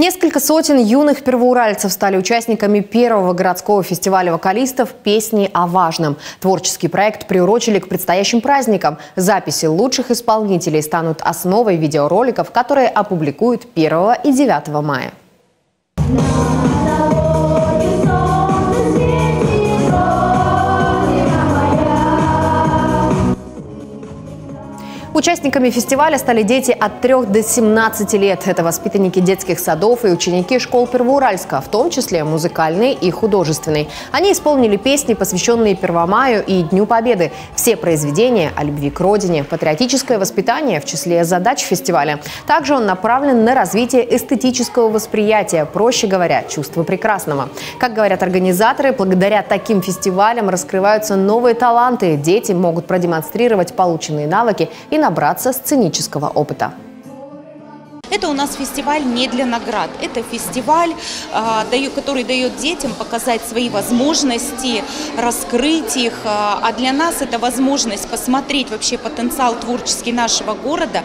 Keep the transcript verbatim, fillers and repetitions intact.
Несколько сотен юных первоуральцев стали участниками первого городского фестиваля вокалистов «Песни о важном». Творческий проект приурочили к предстоящим праздникам. Записи лучших исполнителей станут основой видеороликов, которые опубликуют первого и девятого мая. Участниками фестиваля стали дети от трёх до семнадцати лет. Это воспитанники детских садов и ученики школ Первоуральска, в том числе музыкальной и художественной. Они исполнили песни, посвященные Первомаю и Дню Победы. Все произведения о любви к родине, патриотическое воспитание в числе задач фестиваля. Также он направлен на развитие эстетического восприятия, проще говоря, чувства прекрасного. Как говорят организаторы, благодаря таким фестивалям раскрываются новые таланты. Дети могут продемонстрировать полученные навыки и на набраться сценического опыта. Это у нас фестиваль не для наград. Это фестиваль, который дает детям показать свои возможности, раскрыть их. А для нас это возможность посмотреть вообще потенциал творческий нашего города.